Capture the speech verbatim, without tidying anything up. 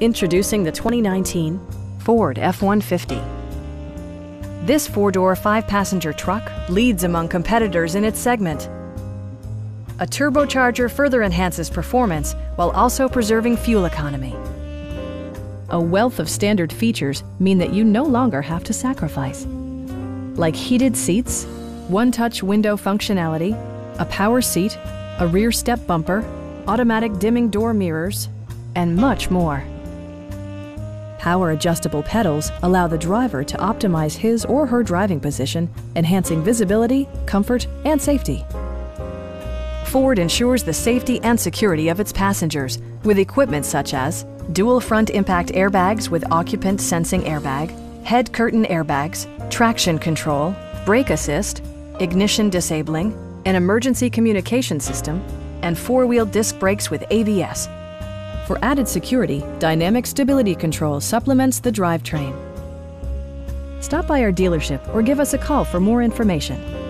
Introducing the twenty nineteen Ford F one fifty. This four-door, five-passenger truck leads among competitors in its segment. A turbocharger further enhances performance while also preserving fuel economy. A wealth of standard features mean that you no longer have to sacrifice, like heated seats, one-touch window functionality, a power seat, a rear step bumper, automatic dimming door mirrors, and much more. Power adjustable pedals allow the driver to optimize his or her driving position, enhancing visibility, comfort, and safety. Ford ensures the safety and security of its passengers with equipment such as dual front impact airbags with occupant sensing airbag, head curtain airbags, traction control, brake assist, ignition disabling, an emergency communication system, and four-wheel disc brakes with A B S. For added security, dynamic stability control supplements the drivetrain. Stop by our dealership or give us a call for more information.